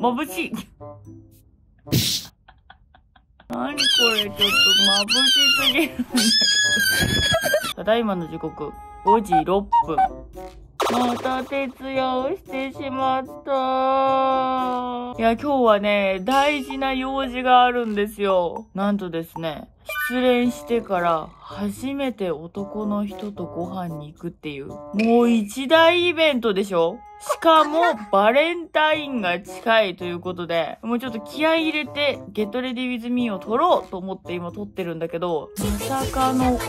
まぶしい。何これ、ちょっとまぶしすぎるんだけど。ただいまの時刻5時6分。また徹夜をしてしまった。いや、今日はね、大事な用事があるんですよ。なんとですね、失恋してから初めて男の人とご飯に行くっていう、もう一大イベントでしょ。しかもバレンタインが近いということで、もうちょっと気合い入れて「Get Ready With Me」を撮ろうと思って今撮ってるんだけど、まさかのオール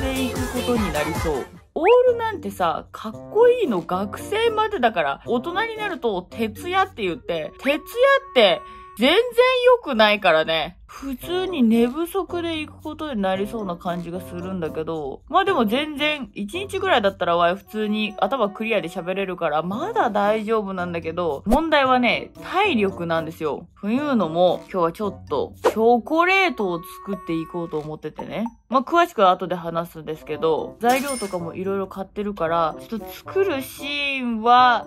で行くことになりそう。オールなんてさ、かっこいいの学生までだから、大人になると徹夜って言って、徹夜って全然良くないからね。普通に寝不足で行くことになりそうな感じがするんだけど、まあでも全然、1日ぐらいだったら普通に頭クリアで喋れるから、まだ大丈夫なんだけど、問題はね、体力なんですよ。というのも、今日はちょっと、チョコレートを作っていこうと思っててね。まあ詳しくは後で話すんですけど、材料とかもいろいろ買ってるから、ちょっと作るシーンは、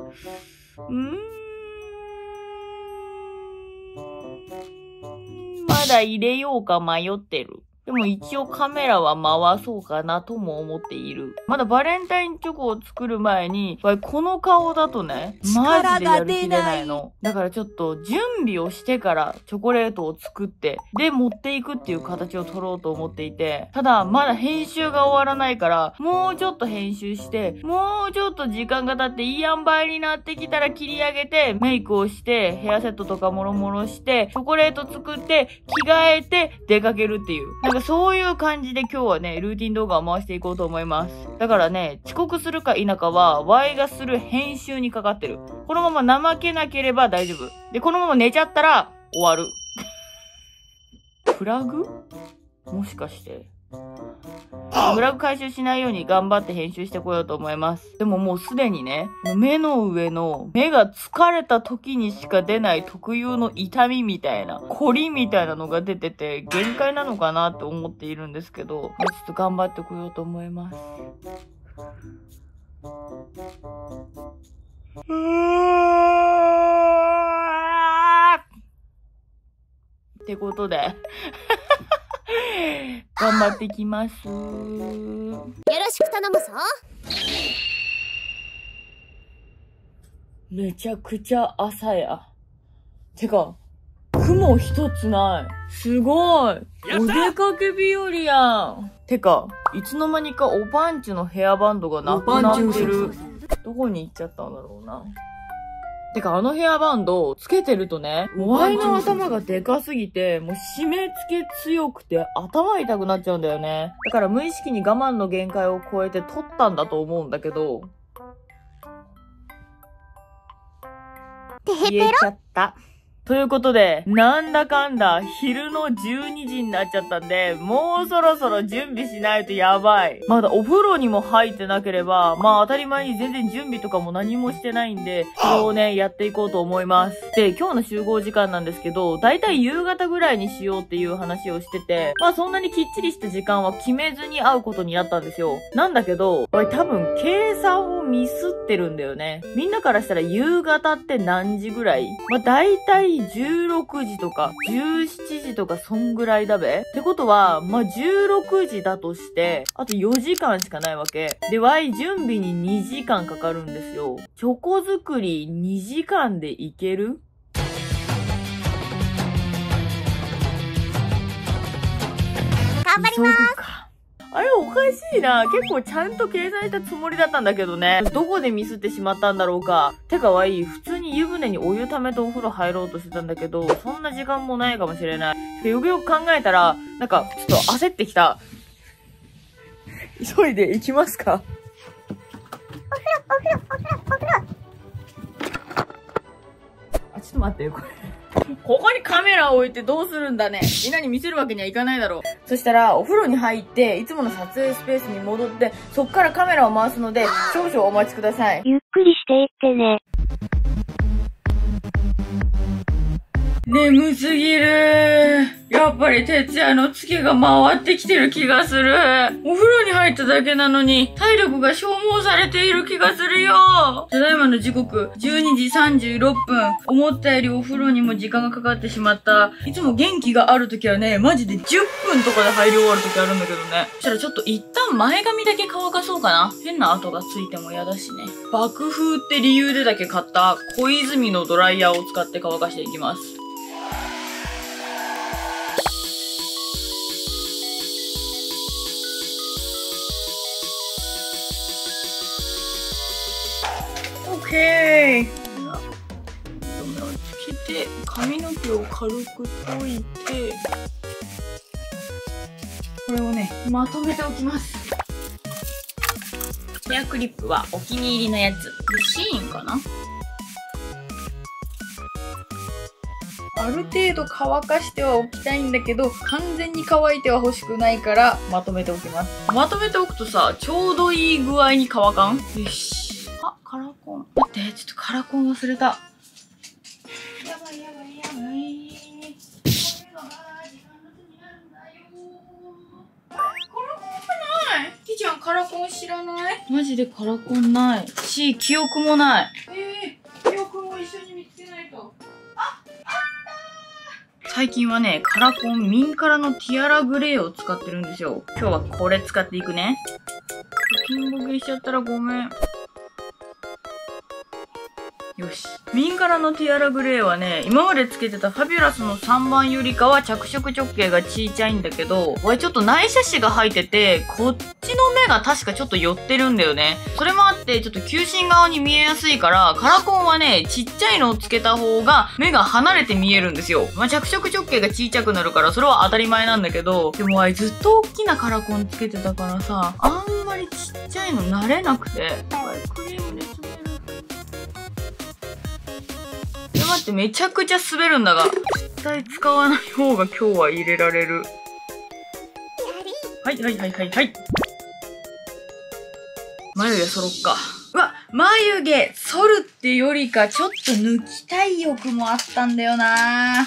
まだ入れようか迷ってる。でも一応カメラは回そうかなとも思っている。まだバレンタインチョコを作る前に、この顔だとね、マジでやる気出ないの。だからちょっと準備をしてからチョコレートを作って、で持っていくっていう形を取ろうと思っていて、ただまだ編集が終わらないから、もうちょっと編集して、もうちょっと時間が経っていい塩梅になってきたら切り上げて、メイクをして、ヘアセットとかもろもろして、チョコレート作って、着替えて出かけるっていう。そういう感じで今日はね、ルーティン動画を回していこうと思います。だからね、遅刻するか否かは、ワイがする編集にかかってる。このまま怠けなければ大丈夫。で、このまま寝ちゃったら、終わる。フラグ？もしかして。フラグ回収しないように頑張って編集してこようと思います。でももうすでにね、目の上の目が疲れた時にしか出ない特有の痛みみたいな、コリみたいなのが出てて、限界なのかなって思っているんですけど、ちょっと頑張ってこようと思います。ってことで頑張ってきます。よろしく頼むぞ。めちゃくちゃ朝や。てか、雲一つない。すごい。お出かけ日和やん。てか、いつの間にかおパンチのヘアバンドがなくなってる。どこに行っちゃったんだろうな。てか、あのヘアバンドつけてるとね、お前の頭がでかすぎて、もう締め付け強くて頭痛くなっちゃうんだよね。だから無意識に我慢の限界を超えて取ったんだと思うんだけど。消えちゃった。ということで、なんだかんだ、昼の12時になっちゃったんで、もうそろそろ準備しないとやばい。まだお風呂にも入ってなければ、まあ当たり前に全然準備とかも何もしてないんで、それをね、やっていこうと思います。で、今日の集合時間なんですけど、だいたい夕方ぐらいにしようっていう話をしてて、まあそんなにきっちりした時間は決めずに会うことになったんですよ。なんだけど、俺多分計算をミスってるんだよね。みんなからしたら夕方って何時ぐらい？まあだいたい16時とか17時とかそんぐらいだべ。ってことは、まあ、16時だとして、あと4時間しかないわけ。で、Y 準備に2時間かかるんですよ。チョコ作り2時間でいける？頑張ります。あれおかしいな。結構ちゃんと計算したつもりだったんだけどね。どこでミスってしまったんだろうか。てかわいい。普通に湯船にお湯溜めてお風呂入ろうとしてたんだけど、そんな時間もないかもしれない。よくよく考えたら、なんかちょっと焦ってきた。急いで行きますか。お風呂。あ、ちょっと待ってよ、これ。ここにカメラを置いてどうするんだね。みんなに見せるわけにはいかないだろう。そしたら、お風呂に入って、いつもの撮影スペースに戻って、そっからカメラを回すので、少々お待ちください。ゆっくりしていってね。眠すぎる。やっぱり徹夜の月が回ってきてる気がする。お風呂に入入っただけなのに、体力が消耗されている気がするよ。ただいまの時刻、12時36分。思ったよりお風呂にも時間がかかってしまった。いつも元気がある時はね、マジで10分とかで入り終わる時あるんだけどね。そしたらちょっと一旦前髪だけ乾かそうかな。変な跡がついても嫌だしね。爆風って理由でだけ買った小泉のドライヤーを使って乾かしていきます。オッケー。まず目をつけて髪の毛を軽く解いて、これをねまとめておきます。ヘアクリップはお気に入りのやつ、シーンかな。ある程度乾かしてはおきたいんだけど、完全に乾いては欲しくないからまとめておきます。まとめておくとさ、ちょうどいい具合に乾かん。よし、あ、カラコン。待って、ちょっとカラコン忘れた。やばいやばいやばい。カラコンない。キちゃん、カラコン知らない？マジでカラコンない。し、記憶もない。記憶も一緒に見つけないと。あ、あった。最近はね、カラコン、ミンカラのティアラグレーを使ってるんですよ。今日はこれ使っていくね。ピンボケしちゃったらごめん。よし。ミンカラのティアラグレーはね、今までつけてたファビュラスの3番よりかは着色直径が小さいんだけど、これちょっと内斜視が入ってて、こっちの目が確かちょっと寄ってるんだよね。それもあって、ちょっと球心側に見えやすいから、カラコンはね、ちっちゃいのをつけた方が目が離れて見えるんですよ。まあ、着色直径が小さくなるから、それは当たり前なんだけど、でもあれずっと大きなカラコンつけてたからさ、あんまりちっちゃいの慣れなくて、クリームで待って、めちゃくちゃ滑るんだが、絶対使わない方が今日は入れられる。はいはいはいはいはい。眉毛揃っか。うわ、眉毛剃るってよりかちょっと抜きたい欲もあったんだよな。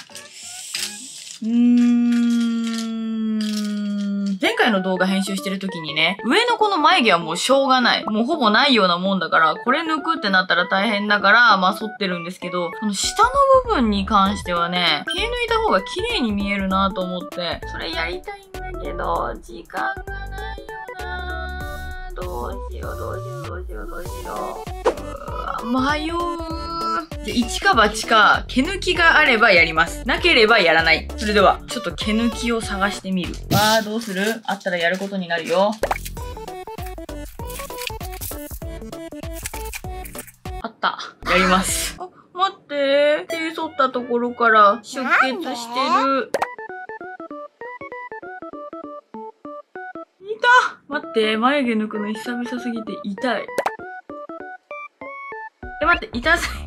前回の動画編集してる時にね、上のこの眉毛はもうしょうがない。もうほぼないようなもんだから、これ抜くってなったら大変だから、まあ剃ってるんですけど、この下の部分に関してはね、毛抜いた方が綺麗に見えるなと思って、それやりたいんだけど、時間がないよな。どうしようどうしようどうしようどうしよう。迷う。一か八か、毛抜きがあればやります。なければやらない。それでは、ちょっと毛抜きを探してみる。わー、どうする？あったらやることになるよ。あった。やります。あ、待って。手剃ったところから出血してる。痛っ！待って、眉毛抜くの久々すぎて痛い。え、待って、痛すぎ。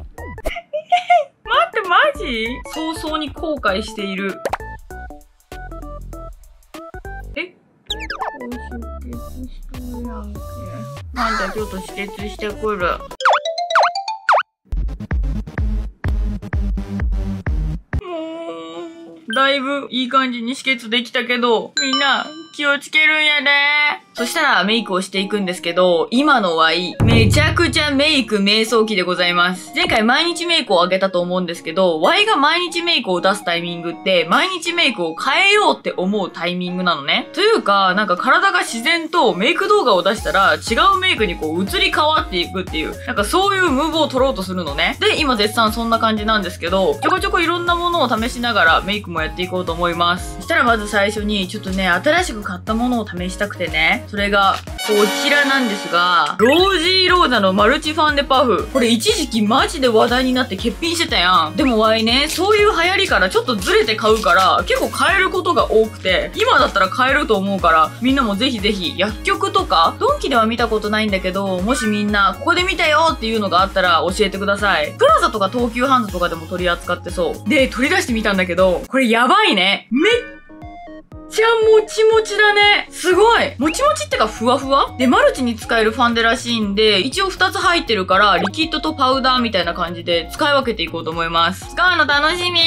マジ？早々に後悔している。え？出血してるやんけ。なんだ、ちょっと止血してくる。だいぶいい感じに止血できたけど、みんな気をつけるんやで。そしたらメイクをしていくんですけど、今のはいい。めちゃくちゃメイク瞑想期でございます。前回毎日メイクをあげたと思うんですけど、Y が毎日メイクを出すタイミングって、毎日メイクを変えようって思うタイミングなのね。というか、なんか体が自然とメイク動画を出したら、違うメイクにこう移り変わっていくっていう、なんかそういうムーブを取ろうとするのね。で、今絶賛そんな感じなんですけど、ちょこちょこいろんなものを試しながらメイクもやっていこうと思います。そしたらまず最初に、ちょっとね、新しく買ったものを試したくてね、それが、こちらなんですが、ロージーローザのマルチファンデパフ。これ一時期マジで話題になって欠品してたやん。でもわいね、そういう流行りからちょっとずれて買うから、結構買えることが多くて、今だったら買えると思うから、みんなもぜひぜひ、薬局とか、ドンキでは見たことないんだけど、もしみんな、ここで見たよっていうのがあったら教えてください。プラザとか東急ハンズとかでも取り扱ってそう。で、取り出してみたんだけど、これやばいね。めっちゃもちもちだね。すごいもちもちってかふわふわで、マルチに使えるファンデらしいんで、一応2つ入ってるから、リキッドとパウダーみたいな感じで使い分けていこうと思います。使うの楽しみ。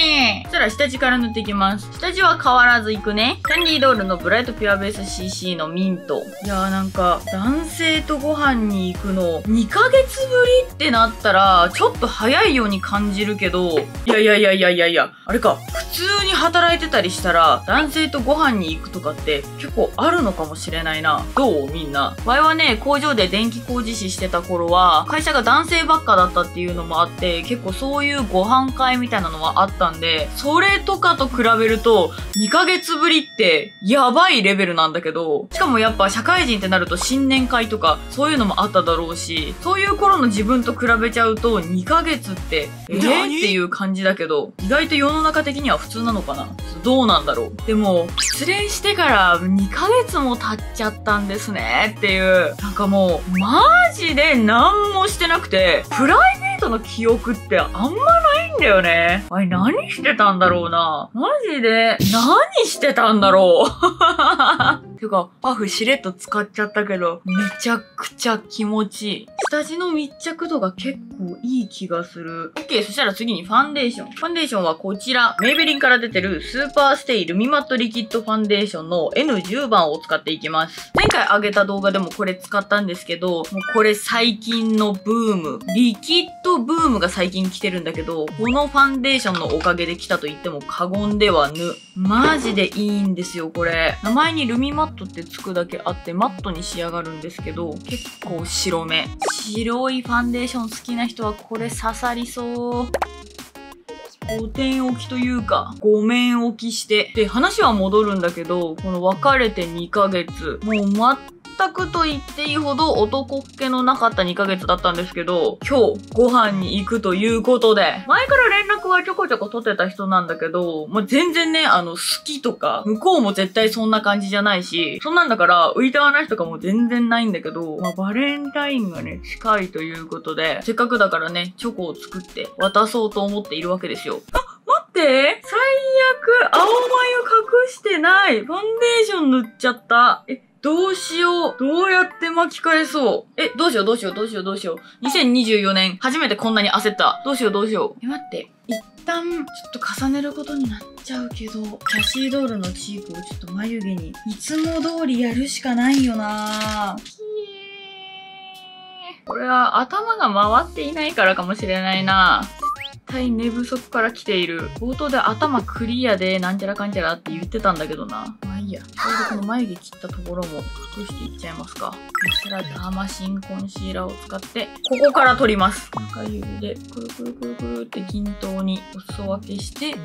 そしたら下地から塗っていきます。下地は変わらずいくね。キャンディードールのブライトピュアベース CC のミント。いやーなんか、男性とご飯に行くの、2ヶ月ぶりってなったら、ちょっと早いように感じるけど、いや、あれか、普通に働いてたりしたら、男性とご飯に行くとかって結構あるのかもしれないな。どうみんな。前はね、工場で電気工事士してた頃は、会社が男性ばっかだったっていうのもあって、結構そういうご飯会みたいなのはあったんで、それとかと比べると、2ヶ月ぶりってやばいレベルなんだけど、しかもやっぱ社会人ってなると新年会とかそういうのもあっただろうし、そういう頃の自分と比べちゃうと、2ヶ月って、っていう感じだけど、意外と世の中的には普通なのかな。どうなんだろう。でも、失恋してから2ヶ月も経っちゃったんですねっていう。なんかもう、マジで何もしてなくて、プライベートの記憶ってあんまないんだよね。あれ何してたんだろうな。マジで何してたんだろう。てか、パフしれっと使っちゃったけど、めちゃくちゃ気持ちいい。下地の密着度が結構いい気がする。OK、そしたら次にファンデーション。ファンデーションはこちら。メイベリンから出てるスーパーステイルミマットリキッドファンデーションの N10 番を使っていきます。前回上げた動画でもこれ使ったんですけど、もうこれ最近のブーム。リキッドブームが最近来てるんだけど、このファンデーションのおかげで来たと言っても過言ではぬ。マジでいいんですよ、これ。名前にルミマットってつくだけあって、マットに仕上がるんですけど、結構白目。白いファンデーション好きな人はこれ刺さりそう。5点置きというか、5面置きして。で、話は戻るんだけど、この別れて2ヶ月。もう全くと言っていいほど男っ気のなかった2ヶ月だったんですけど、今日ご飯に行くということで、前から連絡はちょこちょこ取ってた人なんだけど、まあ、全然ね、好きとか、向こうも絶対そんな感じじゃないし、そんなんだから浮いた話とかも全然ないんだけど、まあ、バレンタインがね、近いということで、せっかくだからね、チョコを作って渡そうと思っているわけですよ。待って、最悪、青眉隠してない。ファンデーション塗っちゃった。どうしよう。どうやって巻き返そう。どうしよう。2024年、初めてこんなに焦った。どうしよう。待って。一旦、ちょっと重ねることになっちゃうけど、キャシードールのチークをちょっと眉毛に、いつも通りやるしかないよなぁ。これは頭が回っていないからかもしれないなぁ。寝不足から来ている。冒頭で頭クリアでなんちゃらかんちゃらって言ってたんだけどな。まあいいや。ちょうどこの眉毛切ったところも隠していっちゃいますか。そしたらダーマシンコンシーラーを使って、ここから取ります。中指でくるくるくるくるって均等にお裾分けして、こ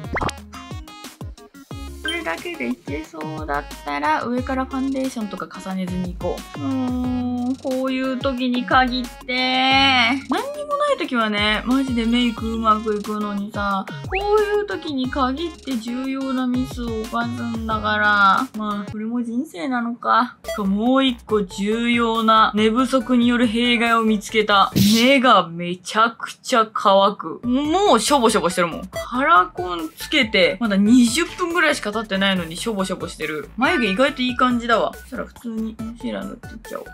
れだけでいけそうだったら上からファンデーションとか重ねずにいこう。こういう時に限って、何にもない時はね、マジでメイクうまくいくのにさ、こういう時に限って重要なミスを犯すんだから、まあ、これも人生なのか。しかもう一個重要な寝不足による弊害を見つけた。目がめちゃくちゃ乾く。もうしょぼしょぼしてるもん。カラコンつけて、まだ20分ぐらいしか経ってないのにしょぼしょぼしてる。眉毛意外といい感じだわ。そしたら普通にコンシーラー塗っていっちゃおう。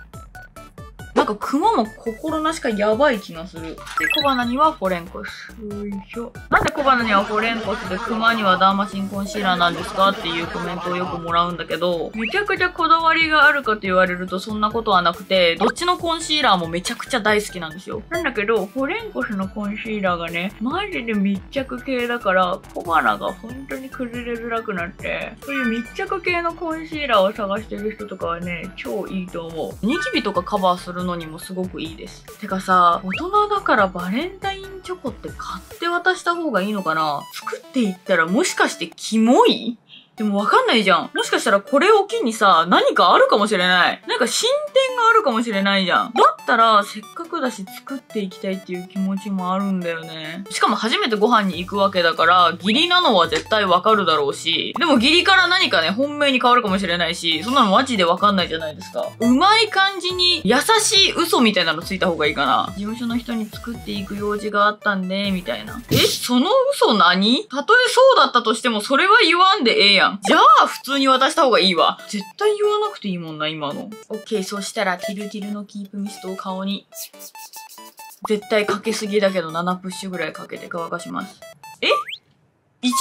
なんかクマも心なしかやばい気がする。で、小鼻にはフォレンコス。よいしょ。なんで小鼻にはフォレンコスでクマにはダーマシンコンシーラーなんですかっていうコメントをよくもらうんだけど、めちゃくちゃこだわりがあるかと言われるとそんなことはなくて、どっちのコンシーラーもめちゃくちゃ大好きなんですよ。なんだけど、フォレンコスのコンシーラーがね、マジで密着系だから、小鼻が本当に崩れづらくなって、そういう密着系のコンシーラーを探してる人とかはね、超いいと思う。ニキビとかカバーするのにもすごくいいです。てかさ、大人だからバレンタインチョコって買って渡した方がいいのかな。作っていったらもしかしてキモい？でもわかんないじゃん。もしかしたらこれを機にさ、何かあるかもしれない。なんか進展があるかもしれないじゃん。だったら、せっかくだし作っていきたいっていう気持ちもあるんだよね。しかも初めてご飯に行くわけだから、義理なのは絶対わかるだろうし、でも義理から何かね、本命に変わるかもしれないし、そんなのマジでわかんないじゃないですか。うまい感じに優しい嘘みたいなのついた方がいいかな。事務所の人に作っていく用事があったんで、みたいな。え、その嘘何？たとえそうだったとしてもそれは言わんでええやん。じゃあ普通に渡した方がいいわ。絶対言わなくていいもんな、今の。OK、そしたらティルティルのキープミストを顔に。絶対かけすぎだけど7プッシュぐらいかけて乾かします。え？1時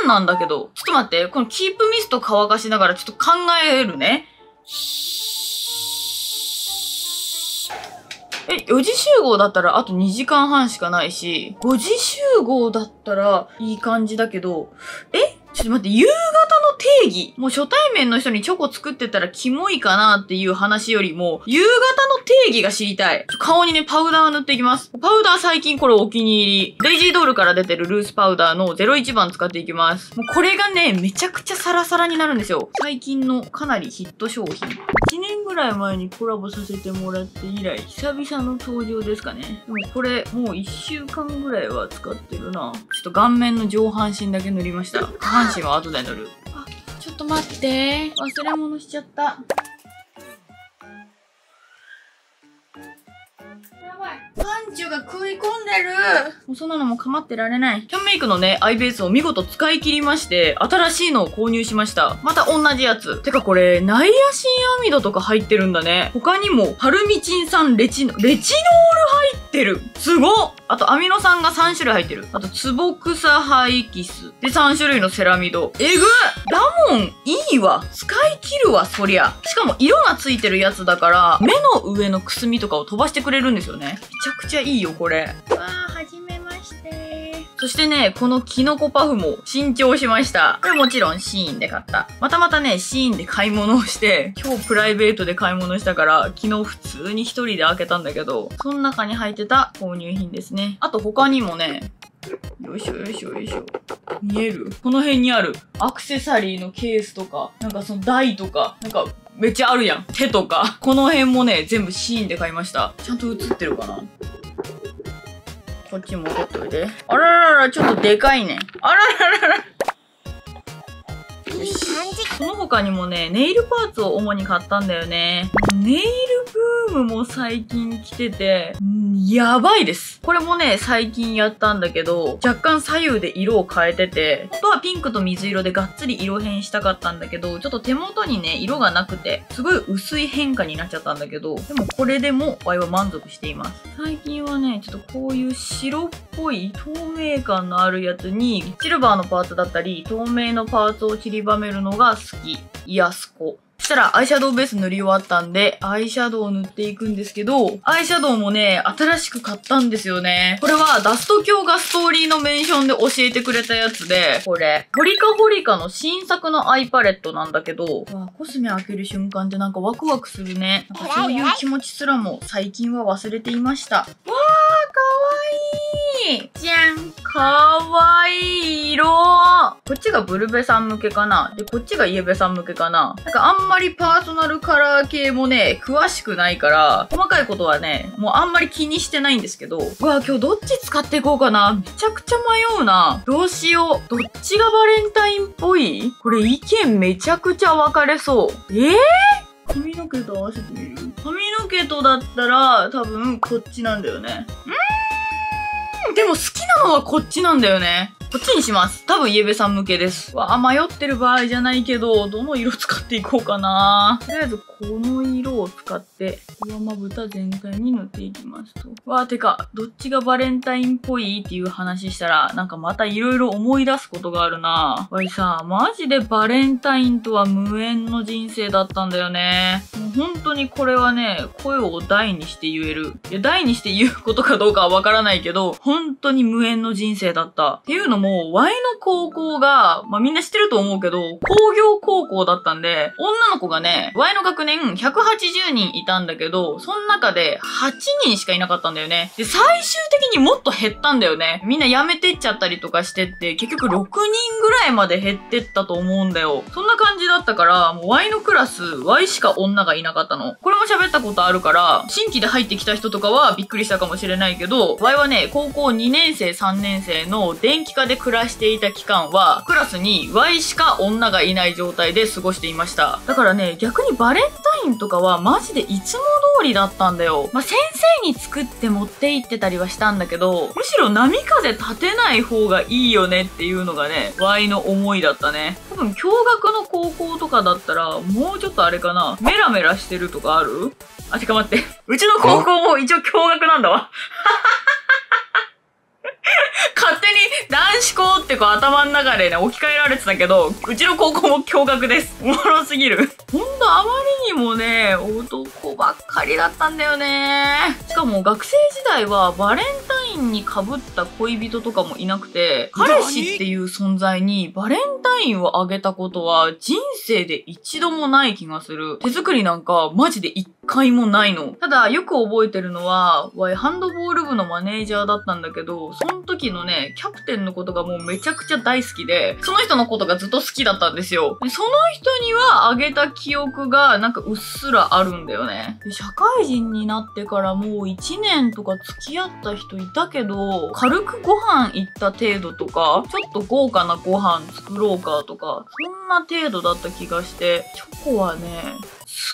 半なんだけど。ちょっと待って、このキープミスト乾かしながらちょっと考えるね。え、4時集合だったらあと2時間半しかないし、5時集合だったらいい感じだけど、え？ちょっと待って、夕方の定義。もう初対面の人にチョコ作ってたらキモいかなっていう話よりも、夕方の定義が知りたい。顔にね、パウダーを塗っていきます。パウダー最近これお気に入り。デイジードールから出てるルースパウダーの01番使っていきます。もうこれがね、めちゃくちゃサラサラになるんですよ。最近のかなりヒット商品。1年ぐらい前にコラボさせてもらって以来、久々の登場ですかね。でもこれ、もう1週間ぐらいは使ってるな。ちょっと顔面の上半身だけ塗りました。下半身は後で塗る。あ、ちょっと待って。忘れ物しちゃった。やばい。パンチュが食い込んでる。もうそんなのも構ってられない。キャンメイクのね、アイベースを見事使い切りまして、新しいのを購入しました。また同じやつ。てかこれ、ナイアシンアミドとか入ってるんだね。他にも、パルミチン酸、レチノール入ってる。すごっ！あと、アミノ酸が3種類入ってる。あと、ツボクサハイキス。で、3種類のセラミド。えぐっ！だもん、いいわ。使い切るわ、そりゃ。しかも、色がついてるやつだから、目の上のくすみとかを飛ばしてくれるんですよね。めちゃくちゃいいよこれ。わあ、はじめまして。そしてね、このキノコパフも新調しました。これもちろんシーンで買った。またね、シーンで買い物をして、今日プライベートで買い物したから、昨日普通に一人で開けたんだけど、その中に入ってた購入品ですね。あと他にもね、よいしょよいしょよいしょ。見える？この辺にあるアクセサリーのケースとか、なんかその台とか、なんかめっちゃあるやん。手とか。この辺もね、全部シーンで買いました。ちゃんと映ってるかな？こっちも取っておいて。あららら、ちょっとでかいね。あらららら。その他にもね、ネイルパーツを主に買ったんだよね。ネイルブームも最近来てて、やばいです。これもね、最近やったんだけど、若干左右で色を変えてて、本当はピンクと水色でがっつり色変したかったんだけど、ちょっと手元にね、色がなくて、すごい薄い変化になっちゃったんだけど、でもこれでも場合は満足しています。最近はね、ちょっとこういう白っぽい透明感のあるやつに、シルバーのパーツだったり、透明のパーツを散りばめるのが好き。イヤスコ。そしたらアイシャドウベース塗り終わったんで、アイシャドウを塗っていくんですけど、アイシャドウもね、新しく買ったんですよね。これはダスト教がストーリーのメンションで教えてくれたやつで、これ、ホリカホリカの新作のアイパレットなんだけど、うわ、コスメ開ける瞬間ってなんかワクワクするね。なんかそういう気持ちすらも最近は忘れていました。わー、かわいい！じゃん！かわいい色！こっちがブルベさん向けかな。で、こっちがイエベさん向けかな。なんかあんまりパーソナルカラー系もね、詳しくないから、細かいことはね、もうあんまり気にしてないんですけど、うわ、今日どっち使っていこうかな。めちゃくちゃ迷うな。どうしよう。どっちがバレンタインっぽい？これ意見めちゃくちゃ分かれそう。髪の毛と合わせてみる？髪の毛とだったら、多分こっちなんだよね。でも好きなのはこっちなんだよね。こっちにします。多分、イエベさん向けです。わあ、迷ってる場合じゃないけど、どの色使っていこうかな。とりあえず、この色を使って、上まぶた全体に塗っていきますと。わあ、てか、どっちがバレンタインっぽいっていう話したら、なんかまた色々思い出すことがあるな。わいさ、マジでバレンタインとは無縁の人生だったんだよね。もう本当にこれはね、声を大にして言える。いや、大にして言うことかどうかはわからないけど、本当に無縁の人生だった。っていうのももう、Y の高校が、まあ、みんな知ってると思うけど、工業高校だったんで、女の子がね、Y の学年180人いたんだけど、その中で8人しかいなかったんだよね。で、最終的にもっと減ったんだよね。みんな辞めてっちゃったりとかしてって、結局6人ぐらいまで減ってったと思うんだよ。そんな感じだったから、もう Y のクラス、Y しか女がいいなかったの。これも喋ったことあるから、新規で入ってきた人とかはびっくりしたかもしれないけど、ワイはね、高校2年生、3年生の電気科で暮らしていた期間は、クラスにワイしか女がいない状態で過ごしていました。だからね、逆にバレンタインとかはマジでいつも通りだったんだよ。まあ、先生に作って持って行ってたりはしたんだけど、むしろ波風立てない方がいいよねっていうのがね、ワイの思いだったね。多分、共学の高校とかだったら、もうちょっとあれかな、メラメラしてるとかある？あ、てか待って。うちの高校も一応共学なんだわ。勝手に男子校ってこう頭の中でね、置き換えられてたけど、うちの高校も共学です。おもろすぎる。ほんとあまりにもね、男ばっかりだったんだよね。しかも学生時代はバレンタインに被った恋人とかもいなくて、彼氏っていう存在にバレンタインをあげたことは人生で一度もない気がする。手作りなんかマジで一回もないの。ただよく覚えてるのは、ハンドボール部のマネージャーだったんだけど、その時のね、キャプテンのことがもうめちゃくちゃ大好きで、その人のことがずっと好きだったんですよ。でその人にはあげた記憶がなんかうっすらあるんだよね。で社会人になってからもう1年とか付き合った人いただけど、軽くご飯行った程度とか、ちょっと豪華なご飯作ろうかとか、そんな程度だった気がして、チョコはね、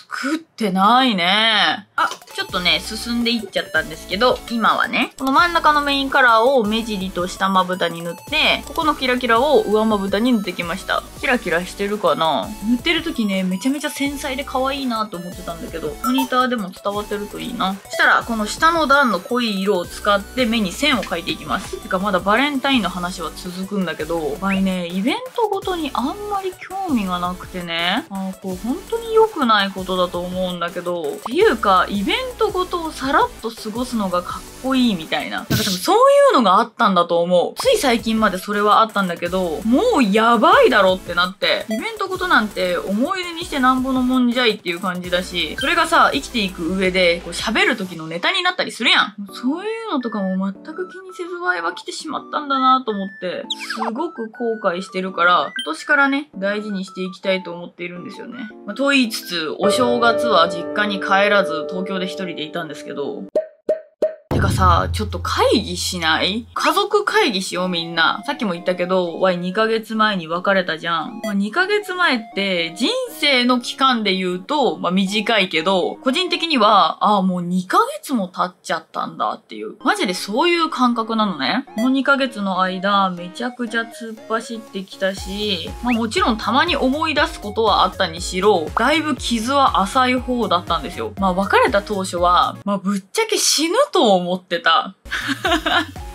作ってないね。あ、ちょっとね、進んでいっちゃったんですけど、今はね、この真ん中のメインカラーを目尻と下まぶたに塗って、ここのキラキラを上まぶたに塗ってきました。キラキラしてるかな？塗ってる時ね、めちゃめちゃ繊細で可愛いなと思ってたんだけど、モニターでも伝わってるといいな。そしたら、この下の段の濃い色を使って目に線を描いていきます。てか、まだバレンタインの話は続くんだけど、前ね、イベントごとにあんまり興味がなくてね、これ本当に良くないことだと思うんだけど、っていうか、イベントごとをさらっと過ごすのがかっこいいみたいな。なんか多分そういうのがあったんだと思う。つい最近までそれはあったんだけど、もうやばいだろってなって、イベントごとなんて思い出にしてなんぼのもんじゃいっていう感じだし、それがさ、生きていく上でこう喋る時のネタになったりするやん。そういうのとかも全く気にせずワイは来てしまったんだなと思って、すごく後悔してるから、今年からね、大事にしていきたいと思っているんですよね。まあ、と言いつつ、お正月は実家に帰らず、東京で一人でいたんですけど。てかさ、ちょっと会議しない？家族会議しようみんな。さっきも言ったけど、ワイ2ヶ月前に別れたじゃん。まあ、2ヶ月前って人生の期間で言うと、まあ、短いけど、個人的には、ああ、もう2ヶ月も経っちゃったんだっていう。マジでそういう感覚なのね。この2ヶ月の間、めちゃくちゃ突っ走ってきたし、まあ、もちろんたまに思い出すことはあったにしろ、だいぶ傷は浅い方だったんですよ。まあ、別れた当初は、まあ、ぶっちゃけ死ぬと思う。思ってた。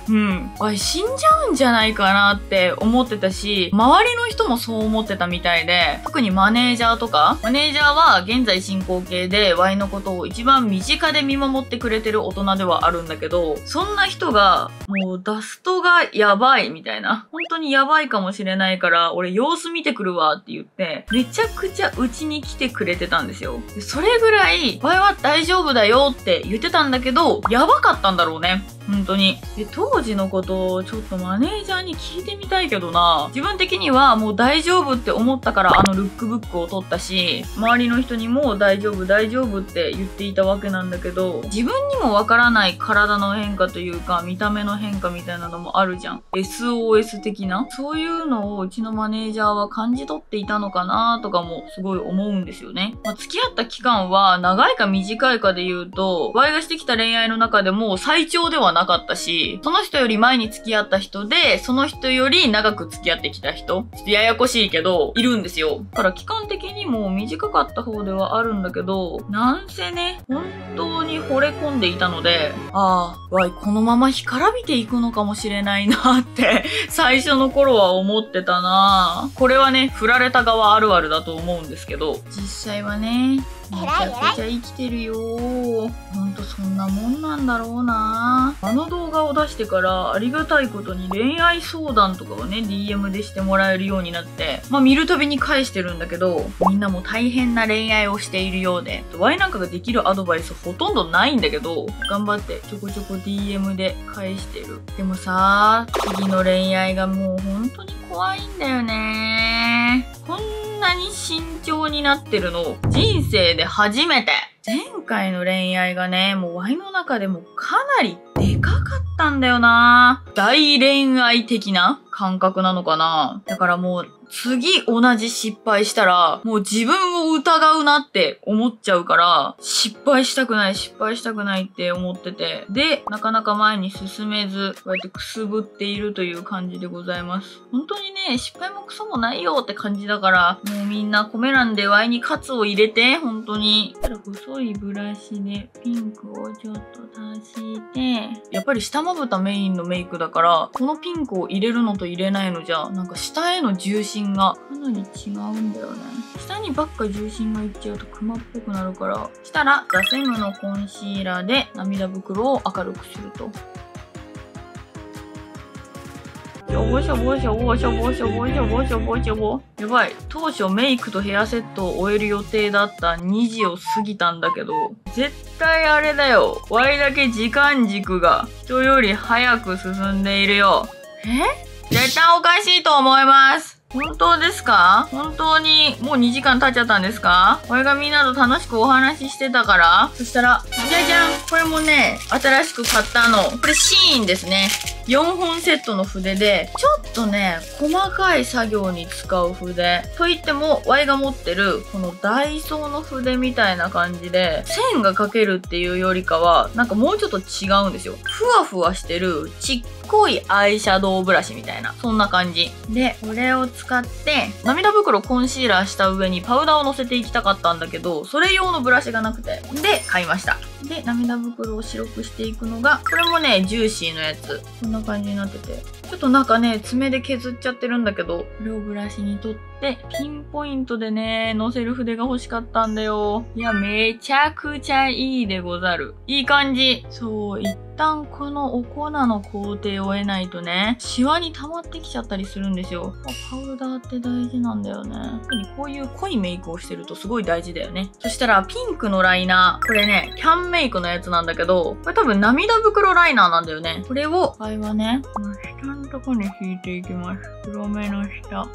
うん。俺死んじゃうんじゃないかなって思ってたし、周りの人もそう思ってたみたいで、特にマネージャーとか、マネージャーは現在進行形でワイのことを一番身近で見守ってくれてる大人ではあるんだけど、そんな人が、もうダストがやばいみたいな、本当にやばいかもしれないから、俺様子見てくるわって言って、めちゃくちゃうちに来てくれてたんですよ。それぐらい、ワイは大丈夫だよって言ってたんだけど、やばかったんだろうね。本当に。で、当時のことをちょっとマネージャーに聞いてみたいけどな。自分的にはもう大丈夫って思ったからあのルックブックを取ったし、周りの人にも大丈夫大丈夫って言っていたわけなんだけど、自分にもわからない体の変化というか、見た目の変化みたいなのもあるじゃん。SOS 的な。そういうのをうちのマネージャーは感じ取っていたのかなとかもすごい思うんですよね。まあ、付き合った期間は長いか短いかで言うと、ワイがしてきた恋愛の中でも最長ではなかったし、その人より前に付き合った人で、その人より長く付き合ってきた人、ちょっとややこしいけど、いるんですよ。だから期間的にも短かった方ではあるんだけど、なんせね、本当に惚れ込んでいたので、ああ、わい、このまま干からびていくのかもしれないなって、最初の頃は思ってたな。これはね、振られた側あるあるだと思うんですけど、実際はね、めちゃくちゃ生きてるよ。ほんとそんなもんなんだろうな。あの動画を出してからありがたいことに恋愛相談とかをね、DM でしてもらえるようになって、まあ見るたびに返してるんだけど、みんなも大変な恋愛をしているようで、ワイなんかができるアドバイスほとんどないんだけど、頑張ってちょこちょこ DM で返してる。でもさ、次の恋愛がもうほんとに怖いんだよね。こんなに慎重になってるの、人生で初めて。前回の恋愛がね、もうワイの中でもかなりでかかったんだよな。大恋愛的な感覚なのかな。だからもう次同じ失敗したら、もう自分を疑うなって思っちゃうから、失敗したくないって思ってて。で、なかなか前に進めず、こうやってくすぶっているという感じでございます。本当にね、失敗もクソもないよって感じだから、もうみんなコメ欄でワイにカツを入れて、本当に。ただ細いブラシでピンクをちょっと足して、やっぱり下まぶたメインのメイクだから、このピンクを入れるのと入れないのじゃ、なんか下への重心がかなり違うんだよね。下にばっか重心がいっちゃうとクマっぽくなるから。したらザセムのコンシーラーで涙袋を明るくすると。しょぼしょぼしょぼしょぼしょぼしょぼしょぼしょぼ。やばい。当初メイクとヘアセットを終える予定だった2時を過ぎたんだけど、絶対あれだよ。ワイだけ時間軸が人より早く進んでいるよ。絶対おかしいと思います。本当ですか？本当にもう2時間経っちゃったんですか？ワイがみんなと楽しくお話ししてたから。そしたら、じゃじゃん！これもね、新しく買ったの。これシーンですね。4本セットの筆で、ちょっとね、細かい作業に使う筆。といっても、ワイが持ってる、このダイソーの筆みたいな感じで、線が描けるっていうよりかは、なんかもうちょっと違うんですよ。ふわふわしてる、ちっこいアイシャドウブラシみたいな、そんな感じ。で、これを使って、涙袋コンシーラーした上にパウダーを乗せていきたかったんだけど、それ用のブラシがなくて、で、買いました。で、涙袋を白くしていくのが、これもね、ジューシーのやつ。こんな感じになってて。ちょっとなんかね、爪で削っちゃってるんだけど、これをブラシに取って、ピンポイントでね、乗せる筆が欲しかったんだよ。いや、めちゃくちゃいいでござる。いい感じ。そう、一旦このお粉の工程を終えないとね、シワに溜まってきちゃったりするんですよ。パウダーって大事なんだよね。特にこういう濃いメイクをしてるとすごい大事だよね。そしたら、ピンクのライナー。これね、キャンメイクのやつなんだけど、これ多分涙袋ライナーなんだよね。これを、ワイはね、この下のとこに引いていきます。黒目の下。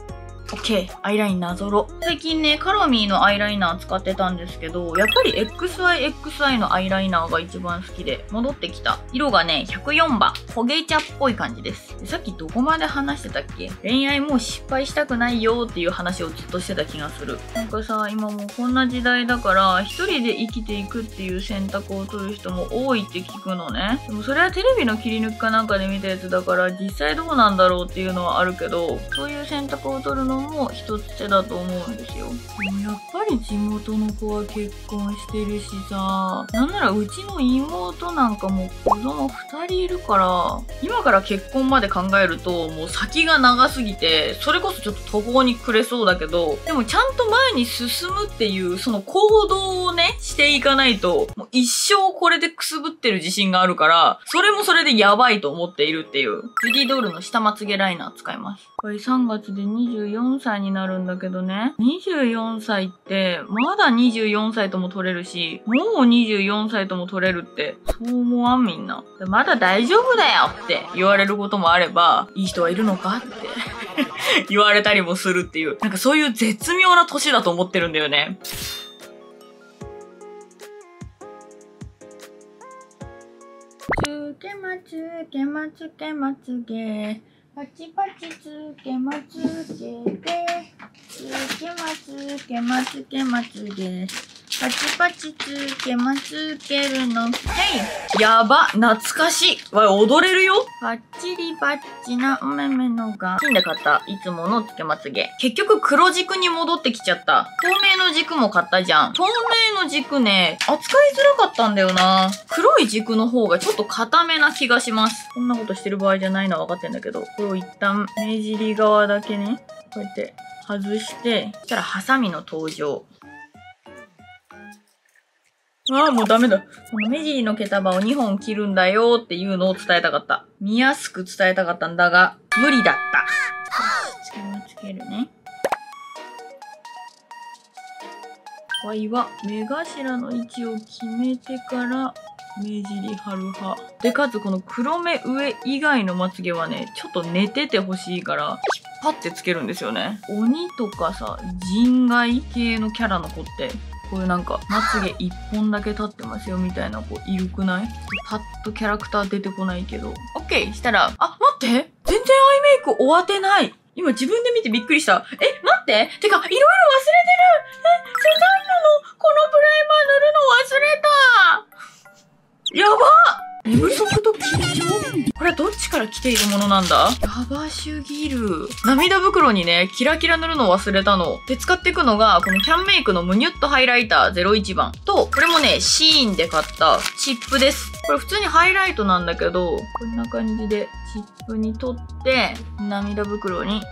OK。アイラインなぞろ。最近ね、カロミーのアイライナー使ってたんですけど、やっぱり XYXY のアイライナーが一番好きで、戻ってきた。色がね、104番。焦げ茶っぽい感じです。さっきどこまで話してたっけ？恋愛もう失敗したくないよっていう話をずっとしてた気がする。なんかさ、今もうこんな時代だから、一人で生きていくっていう選択を取る人も多いって聞くのね。でもそれはテレビの切り抜きかなんかで見たやつだから、実際どうなんだろうっていうのはあるけど、そういう選択を取るのも一つ手だと思うんですよ。でもやっぱり地元の子は結婚してるしさ、なんならうちの妹なんかも子供2人いるから、今から結婚まで考えるともう先が長すぎて、それこそちょっと途方に暮れそうだけど、でもちゃんと前に進むっていうその行動をね、していかないと、もう一生これでくすぶってる自信があるから、それもそれでやばいと思っているっていう。ジュディドールの下まつげライナー使います。これ3月で24歳になるんだけどね。24歳って、まだ24歳とも取れるし、もう24歳とも取れるって、そう思わんみんな。まだ大丈夫だよって言われることもあれば、いい人はいるのかって言われたりもするっていう。なんかそういう絶妙な年だと思ってるんだよね。つけまつけまつけまつげ。パチパチつけまつげで、つけまつけまつけまつげ、パチパチつけまつけるの。はい、やば、懐かしい。わい、踊れるよ。パッチリパッチなおめめのが。金で買った、いつものつけまつげ。結局黒軸に戻ってきちゃった。透明の軸も買ったじゃん。透明の軸ね、扱いづらかったんだよな。黒い軸の方がちょっと固めな気がします。こんなことしてる場合じゃないのは分かってんだけど。これを一旦目尻側だけね、こうやって外して、そしたらハサミの登場。ああ、もうダメだ。この目尻の毛束を2本切るんだよっていうのを伝えたかった。見やすく伝えたかったんだが、無理だった。つけまつけるね。ワイは目頭の位置を決めてから、目尻貼る派。で、かつこの黒目上以外のまつげはね、ちょっと寝ててほしいから、パッてつけるんですよね。鬼とかさ、人外系のキャラの子って、こういうなんか、まつげ一本だけ立ってますよみたいな子いるくない？パッとキャラクター出てこないけど。オッケーしたら、あ、待って！全然アイメイク終わってない！今自分で見てびっくりした。え、待って！てか、いろいろ忘れてる！え、セザンヌのこのプライマー塗るの忘れた！やばっ！寝不足と緊張？これはどっちから来ているものなんだ？やばすぎる。涙袋にね、キラキラ塗るの忘れたの。で、使っていくのが、このキャンメイクのムニュットハイライター01番。と、これもね、シーンで買ったチップです。これ普通にハイライトなんだけど、こんな感じでチップに取って、涙袋に、で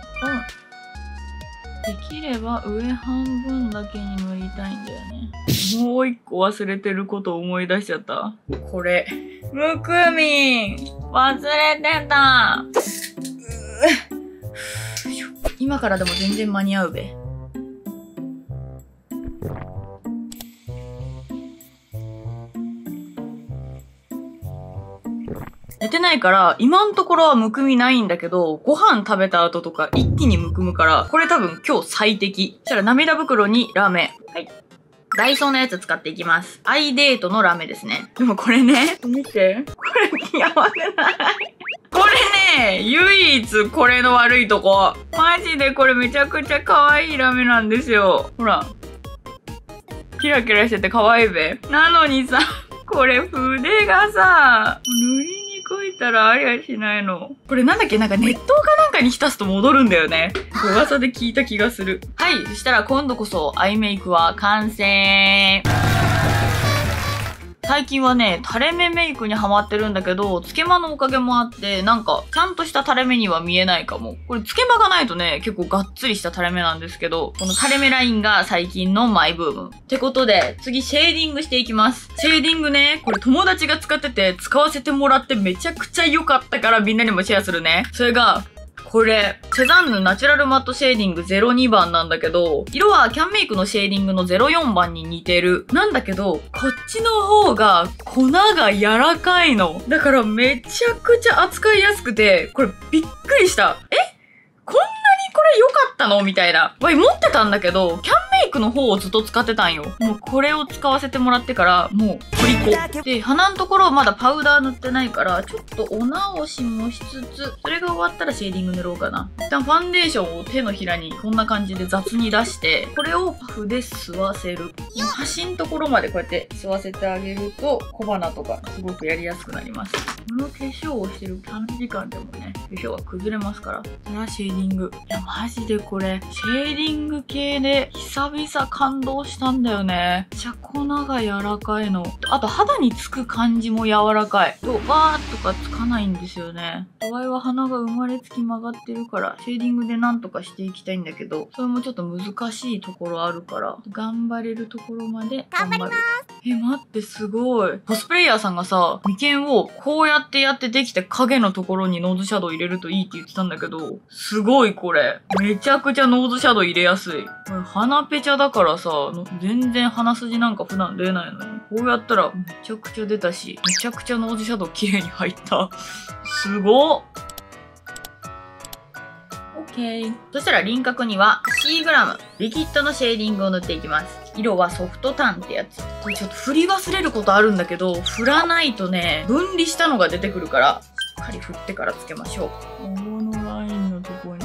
きれば上半分だけに塗りたいんだよね。もう一個忘れてること思い出しちゃった。これ。むくみん！忘れてた！今からでも全然間に合うべ。寝てないから、今のところはむくみないんだけど、ご飯食べた後とか一気にむくむから、これ多分今日最適。そしたら涙袋にラメ。はい。ダイソーのやつ使っていきます。アイデートのラメですね。でもこれね、見て。これやばくないこれね、唯一これの悪いとこ。マジでこれめちゃくちゃ可愛いラメなんですよ。ほら。キラキラしてて可愛いべ。なのにさ、これ筆がさ、塗り書いたらありゃしないの。これなんだっけ、なんか熱湯かなんかに浸すと戻るんだよね。噂で聞いた気がする。はい、そしたら今度こそアイメイクは完成。最近はね、垂れ目メイクにハマってるんだけど、つけまのおかげもあって、なんか、ちゃんとした垂れ目には見えないかも。これ、つけまがないとね、結構がっつりした垂れ目なんですけど、この垂れ目ラインが最近のマイブーム。ってことで、次、シェーディングしていきます。シェーディングね、これ友達が使ってて、使わせてもらってめちゃくちゃ良かったから、みんなにもシェアするね。それが、これ、セザンヌナチュラルマットシェーディング02番なんだけど、色はキャンメイクのシェーディングの04番に似てる。なんだけど、こっちの方が粉が柔らかいの。だからめちゃくちゃ扱いやすくて、これびっくりした。え？こんなにこれ良かったの？みたいな。わい、持ってたんだけど、キャンメイクの方をずっと使ってたんよ。もうこれを使わせてもらってから、もう。で、鼻のところまだパウダー塗ってないから、ちょっとお直しもしつつ、それが終わったらシェーディング塗ろうかな。一旦ファンデーションを手のひらにこんな感じで雑に出して、これをパフで吸わせる。端のところまでこうやって吸わせてあげると、小鼻とかすごくやりやすくなります。この化粧をしてる短時間でもね、化粧が崩れますから。それはシェーディング。いや、マジでこれ、シェーディング系で久々感動したんだよね。めっちゃ粉が柔らかいの。あと肌につく感じも柔らかい。わーとかつかないんですよね。わいは鼻が生まれつき曲がってるから、シェーディングでなんとかしていきたいんだけど、それもちょっと難しいところあるから、頑張れるところまで頑張る。え、待って、すごい。コスプレイヤーさんがさ、眉間をこうやってできて影のところにノーズシャドウ入れるといいって言ってたんだけど、すごいこれ。めちゃくちゃノーズシャドウ入れやすい。これ鼻ペチャだからさ、全然鼻筋なんか普段出ないのに。こうやったら、めちゃくちゃ出たし、めちゃくちゃノーズシャドウ綺麗に入った。すごっ！OK。そしたら輪郭には C グラム、リキッドのシェーディングを塗っていきます。色はソフトタンってやつ。これちょっと振り忘れることあるんだけど、振らないとね、分離したのが出てくるから、しっかり振ってからつけましょう。このラインのとこに、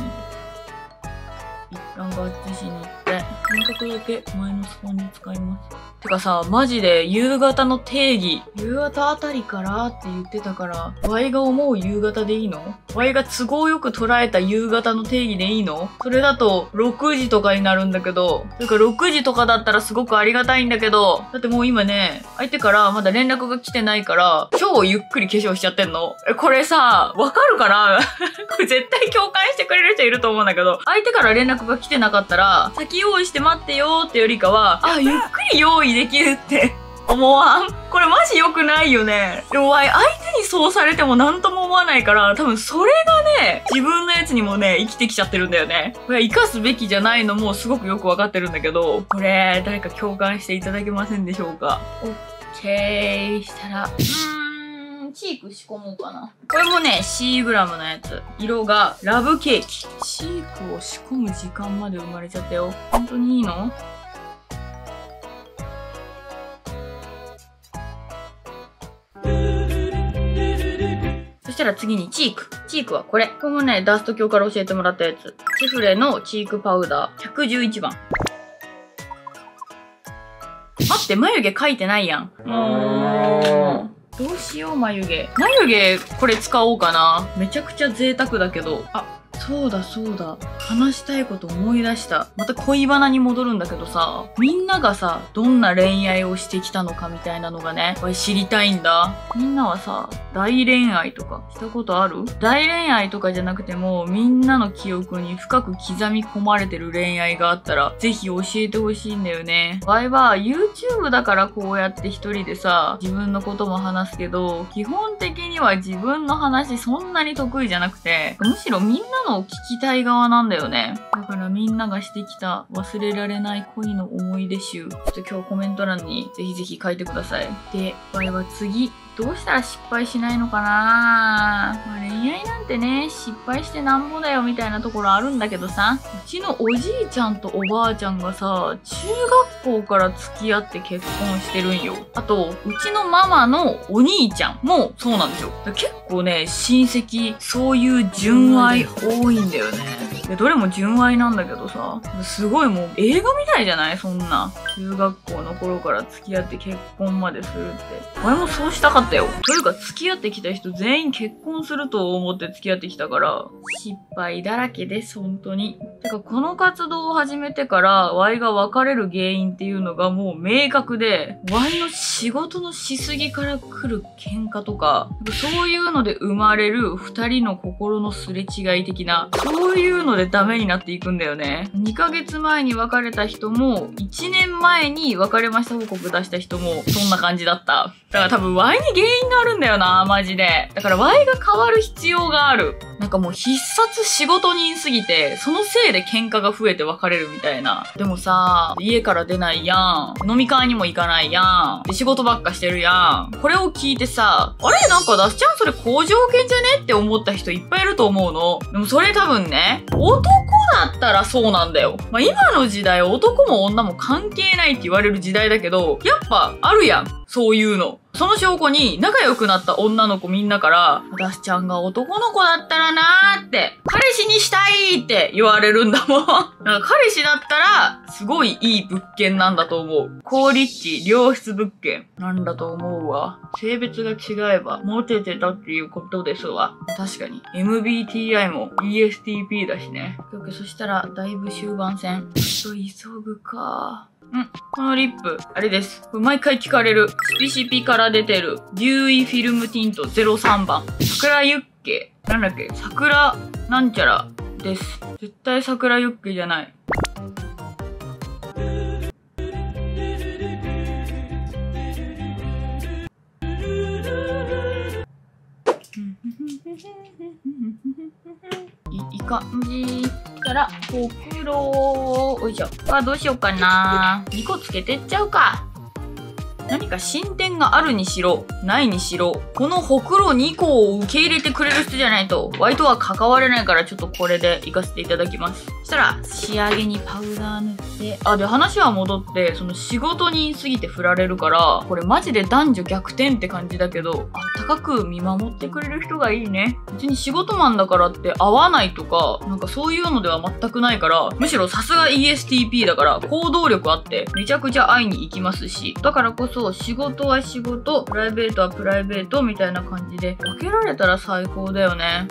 一旦ガッツシ塗って、輪郭だけ前のスポンジ使います。てかさ、マジで夕方の定義。夕方あたりからって言ってたから、ワイが思う夕方でいいの？ワイが都合よく捉えた夕方の定義でいいの？それだと6時とかになるんだけど、てか6時とかだったらすごくありがたいんだけど、だってもう今ね、相手からまだ連絡が来てないから、今日ゆっくり化粧しちゃってんの。これさ、わかるかなこれ絶対共感してくれる人いると思うんだけど、相手から連絡が来てなかったら、先用意して待ってよーってよりかは、あ、ゆっくり用意できるって思わん？これマジ良くないよね。でもわい、相手にそうされても何とも思わないから、多分それがね、自分のやつにもね、生きてきちゃってるんだよね。これ生かすべきじゃないのもすごくよくわかってるんだけど、これ、誰か共感していただけませんでしょうか。オッケー。したら、チーク仕込もうかな。これもね、Cグラムのやつ。色がラブケーキ。チークを仕込む時間まで生まれちゃったよ。本当にいいの？そしたら次にチーク。チークはこれ。これもね、ダスト教から教えてもらったやつ。シフレのチークパウダー。111番。待って、眉毛描いてないやん。どうしよう、眉毛。眉毛、これ使おうかな。めちゃくちゃ贅沢だけど。あ、そうだそうだ。話したいこと思い出した。また恋バナに戻るんだけどさ、みんながさ、どんな恋愛をしてきたのかみたいなのがね、俺知りたいんだ。みんなはさ、大恋愛とかしたことある？大恋愛とかじゃなくても、みんなの記憶に深く刻み込まれてる恋愛があったら、ぜひ教えてほしいんだよね。わいは YouTube だからこうやって一人でさ、自分のことも話すけど、基本的には自分の話そんなに得意じゃなくて、むしろみんなの聞きたい側なんだよね。だからみんながしてきた忘れられない恋の思い出集。ちょっと今日コメント欄にぜひぜひ書いてください。で、わいは次。どうしたら失敗しないのかな、まあ、恋愛なんてね、失敗してなんぼだよみたいなところあるんだけどさ、うちのおじいちゃんとおばあちゃんがさ、中学校から付き合って結婚してるんよ。あと、うちのママのお兄ちゃんもそうなんですよ。結構ね、親戚、そういう純愛多いんだよね。どれも純愛なんだけどさ、すごいもう映画みたいじゃない？そんな。中学校の頃から付き合って結婚までするって。俺もそうしたかったよ。というか付き合ってきた人全員結婚すると思って付き合ってきたから、失敗だらけです、本当に。てかこの活動を始めてから、Y が別れる原因っていうのがもう明確で、Y の仕事のしすぎから来る喧嘩とか、そういうので生まれる二人の心のすれ違い的な、そういうのでダメになっていくんだよね。2ヶ月前に別れた人も、1年前に別れました報告出した人も、そんな感じだった。だから多分 Y に原因があるんだよな、マジで。だから Y が変わる必要がある。なんかもう必殺仕事人すぎて、そのせいで喧嘩が増えて別れるみたいな。でもさ、家から出ないやん。飲み会にも行かないやん。で、仕事ばっかしてるやん。これを聞いてさ、あれなんかダスちゃんそれ好条件じゃねって思った人いっぱいいると思うの。でもそれ多分ね、男だったらそうなんだよ。まあ、今の時代男も女も関係ないって言われる時代だけど、やっぱあるやん。そういうの。その証拠に仲良くなった女の子みんなから、ダスちゃんが男の子だったらなーって、彼氏にしたいって言われるんだもん。だから彼氏だったら、すごいいい物件なんだと思う。高立地、良質物件なんだと思うわ。性別が違えば、モテてたっていうことですわ。確かに。MBTI も ESTP だしね。そしたら、だいぶ終盤戦。ちょっと急ぐか。このリップ、あれです。これ毎回聞かれる。シピシピから出てる。デューイフィルムティント03番。桜ユッケ。なんだっけ？桜、なんちゃらです。絶対桜ユッケじゃない。い感じ。したら、ほくろー。おいしょ。あ、どうしようかな。2個つけてっちゃうか。何か進展があるにしろ、ないにしろ、このほくろ2個を受け入れてくれる人じゃないと、ワイとは関われないから、ちょっとこれで行かせていただきます。そしたら、仕上げにパウダー塗って、あ、で、話は戻って、その仕事人すぎて振られるから、これマジで男女逆転って感じだけど、あったかく見守ってくれる人がいいね。別に仕事マンだからって合わないとか、なんかそういうのでは全くないから、むしろさすが ESTP だから、行動力あって、めちゃくちゃ会いに行きますし、だからこそ、仕事は仕事、プライベートはプライベートみたいな感じで分けられたら最高だよね。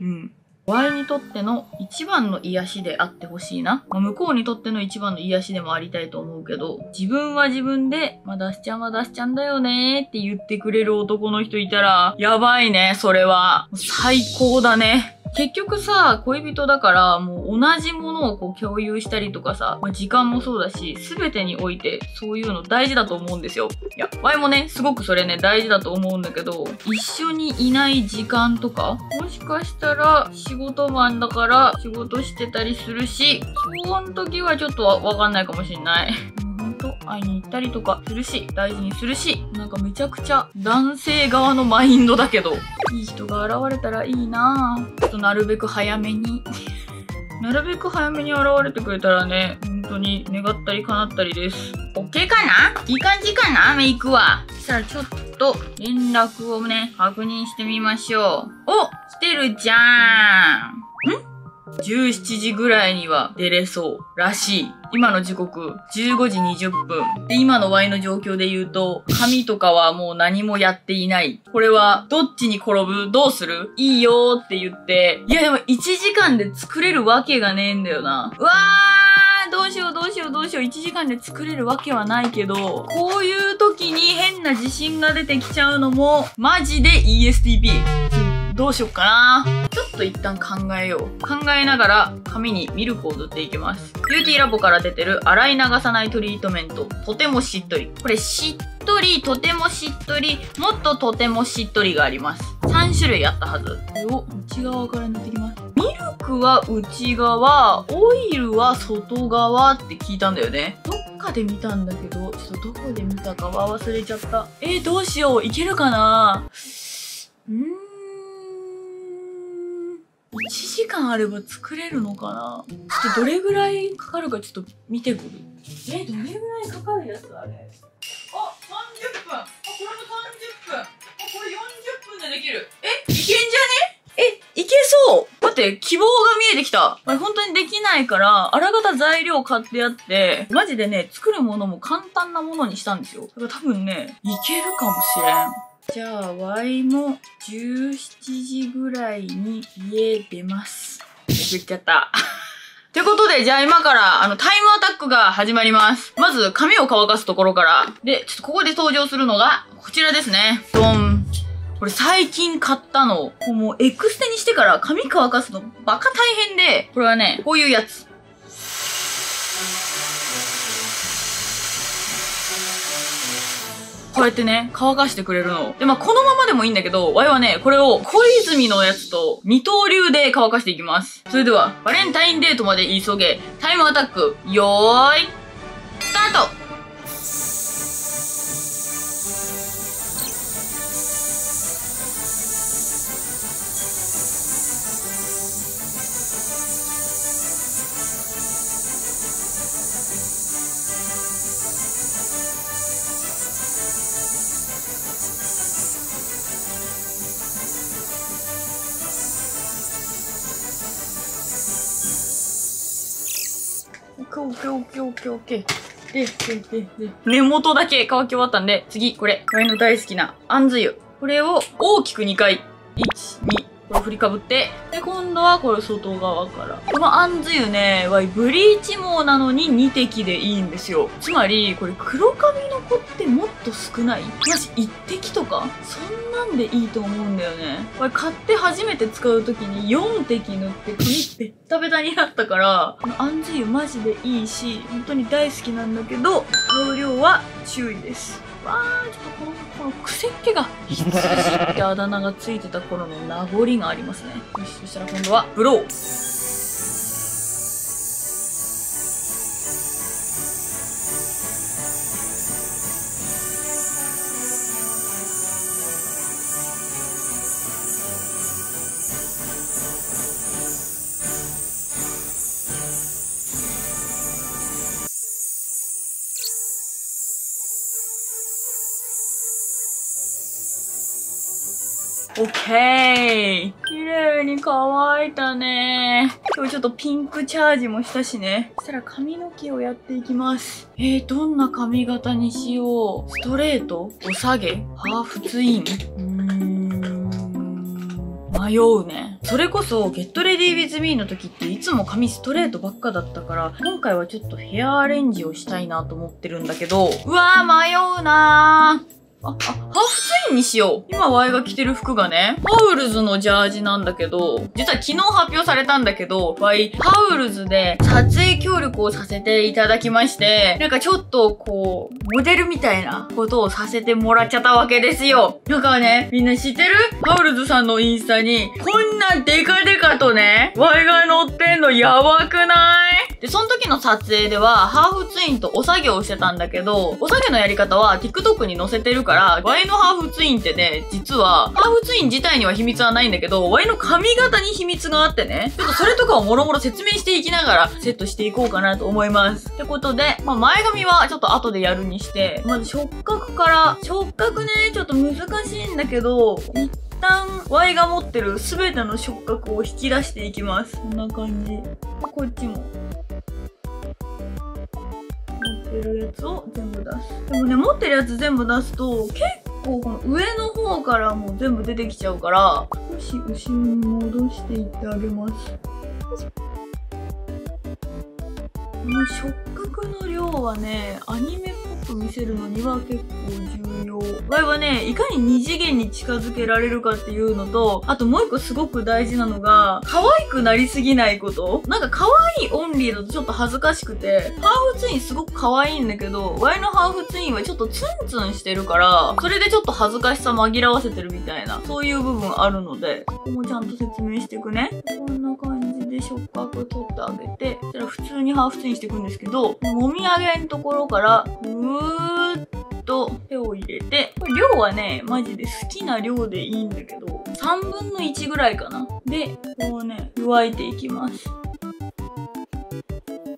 うん。ワイにとっての一番の癒しであってほしいな。まあ、向こうにとっての一番の癒しでもありたいと思うけど、自分は自分で、まあ、ダスちゃんはダスちゃんだよねーって言ってくれる男の人いたら、やばいね、それは。最高だね。結局さ、恋人だから、もう同じものをこう共有したりとかさ、まあ、時間もそうだし、すべてにおいてそういうの大事だと思うんですよ。いや、ワイもね、すごくそれね、大事だと思うんだけど、一緒にいない時間とか、もしかしたら仕事マンだから仕事してたりするし、その時はちょっとわかんないかもしんない。ほんと、会いに行ったりとかするし、大事にするし、なんかめちゃくちゃ男性側のマインドだけど、いい人が現れたらいいなぁ。ちょっとなるべく早めになるべく早めに現れてくれたらね、本当に願ったり叶ったりです。OK かないい感じかなメイクは。そしたらちょっと連絡をね、確認してみましょう。お来てるじゃーん。ん17時ぐらいには出れそうらしい。今の時刻15時20分。で、今の Y の状況で言うと、髪とかはもう何もやっていない。これはどっちに転ぶ？どうする？いいよーって言って、いやでも1時間で作れるわけがねえんだよな。うわーどうしようどうしようどうしよう。1時間で作れるわけはないけど、こういう時に変な自信が出てきちゃうのも、マジで ESTP。どうしよっかな。ちょっと一旦考えよう。考えながら髪にミルクを塗っていきます。ビューティーラボから出てる洗い流さないトリートメント。とてもしっとり。これしっとり、とてもしっとり、もっととてもしっとりがあります。3種類あったはず。を内側から塗っていきます。ミルクは内側、オイルは外側って聞いたんだよね。どっかで見たんだけど、ちょっとどこで見たかは忘れちゃった。どうしよう。いけるかな？1時間あれば作れるのかな？ちょっとどれぐらいかかるかちょっと見てくる。どれぐらいかかるやつあれ？あ、30分。あ、これも30分。あ、これ40分でできる。いけんじゃね？いけそう。待って、希望が見えてきた。これ本当にできないから、あらかた材料買ってやって、マジでね、作るものも簡単なものにしたんですよ。だから多分ね、いけるかもしれん。じゃあ、Y も17時ぐらいに家出ます。送っちゃった。ってことで、じゃあ今から、タイムアタックが始まります。まず、髪を乾かすところから。で、ちょっとここで登場するのが、こちらですね。ドン。これ最近買ったの。もう、エクステにしてから髪乾かすのバカ大変で、これはね、こういうやつ。こうやってね、乾かしてくれるの。で、まあ、このままでもいいんだけど、ワイはね、これを小泉のやつと二刀流で乾かしていきます。それでは、バレンタインデートまで急げ、タイムアタック、よーい、スタート。で、根元だけ乾き終わったんで、次、これ。ワイの大好きな、あんず湯。これを大きく2回。1、2。これ振りかぶって。で、今度はこれ外側から。このあんず湯ね、ワイ、ブリーチ毛なのに2滴でいいんですよ。つまり、これ黒髪の子ってもっと少ない？マジ1滴とか？そんなんでいいと思うんだよね。ワイ、買って初めて使う時に4滴塗って髪ベッタベタになったから、このあんず湯マジでいいし、本当に大好きなんだけど、使う量は注意です。わー、ちょっとこの癖っ気が、羊ってあだ名がついてた頃の名残がありますね。よし、そしたら今度は、ブロー。オッケー。綺麗に乾いたね。今日ちょっとピンクチャージもしたしね。そしたら髪の毛をやっていきます。どんな髪型にしよう。ストレート？お下げ？ハーフツイン？迷うね。それこそ、ゲットレディー with me の時っていつも髪ストレートばっかだったから、今回はちょっとヘアアレンジをしたいなと思ってるんだけど、うわー迷うなー。ハーフツインにしよう。今、ワイが着てる服がね、ハウルズのジャージなんだけど、実は昨日発表されたんだけど、ワイ、ハウルズで撮影協力をさせていただきまして、なんかちょっとこう、モデルみたいなことをさせてもらっちゃったわけですよ。だからね、みんな知ってる？ハウルズさんのインスタに、こんなデカデカとね、ワイが乗ってんのやばくない？で、その時の撮影では、ハーフツインとお作業をしてたんだけど、お作業のやり方は TikTok に載せてるから、ワイのハーフツインってね、実は、ハーフツイン自体には秘密はないんだけど、ワイの髪型に秘密があってね、ちょっとそれとかをもろもろ説明していきながら、セットしていこうかなと思います。ってことで、まあ前髪はちょっと後でやるにして、まず触覚から、触覚ね、ちょっと難しいんだけど、一旦、Y が持ってるすべての触覚を引き出していきます。こんな感じ。こっちも。持ってるやつを全部出す。でもね、持ってるやつ全部出すと、結構この上の方からもう全部出てきちゃうから、少し後ろに戻していってあげます。この触覚の量はね、アニメっぽく見せるのには結構重要。Y はね、いかに二次元に近づけられるかっていうのと、あともう一個すごく大事なのが、可愛くなりすぎないこと。なんか可愛いオンリーだとちょっと恥ずかしくて、ハーフツインすごく可愛いんだけど、Y のハーフツインはちょっとツンツンしてるから、それでちょっと恥ずかしさ紛らわせてるみたいな、そういう部分あるので、ここもちゃんと説明していくね。こんな感じで触覚取ってあげて、そしたら普通にハーフツインしていくんですけど、もみあげのところからぐーっと手を入れて、これ量はね、マジで好きな量でいいんだけど、3分の1ぐらいかな。で、こうね、湯いていきます。